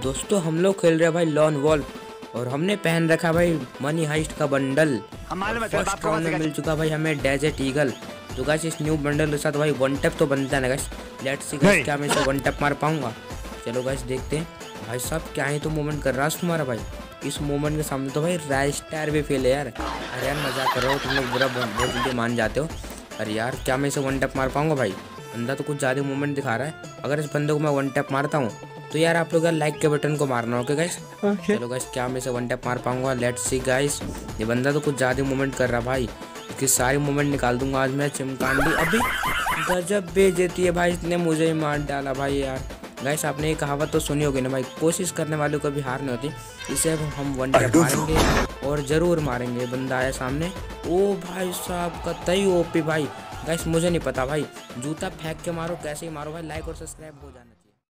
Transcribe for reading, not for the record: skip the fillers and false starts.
दोस्तों हम लोग खेल रहे हैं भाई लॉन वॉल्फ और हमने पहन रखा भाई मनी हाइस्ट का बंडल। फर्स्ट राउंड में मिल चुका भाई हमें डेजर्ट ईगल। तो गाइस इस न्यू बंडल के साथ भाई वन टैप तो बनता है ना गाइस। लेट्स सी गाइस क्या मैं इसे वन टैप मार पाऊंगा। चलो गाइस देखते हैं। भाई साहब क्या ही तो मूवमेंट कर रहा है तुम्हारा भाई। इस मोमेंट के सामने तो भाई राय स्टार भी फेल है यार। अरे यार मजाक कर रहे हो तुम लोग, बुरा बहुत जल्दी मान जाते हो। अरे यार क्या मैं इसे वन टैप मार पाऊंगा। भाई बंदा तो कुछ ज़्यादा मूवमेंट दिखा रहा है। अगर इस बंदे को मैं वन टैप मारता हूँ तो यार आप लोग यार लाइक के बटन को मारना ओके गाइस। चलो गाइस क्या मैं इसे वन टैप मार पाऊंगा। Let's see guys. ये बंदा तो कुछ ज़्यादा मूवमेंट कर रहा भाई। इसकी सारी मूवमेंट निकाल दूंगा आज मैं। चिमकांडी अभी गजब बेइज्जती है भाई, इसने मुझे ही मार डाला भाई यार। गाइस आपने ये कहावत तो सुनी होगी ना भाई, कोशिश करने वालों को भी हार नहीं होती। इसे हम वन टैप मारेंगे और ज़रूर मारेंगे। बंदा आया सामने। ओ भाई साहब कतई ओपी भाई। गाइस मुझे नहीं पता भाई, जूता फेंक के मारो कैसे ही मारो भाई। लाइक और सब्सक्राइब हो जाना।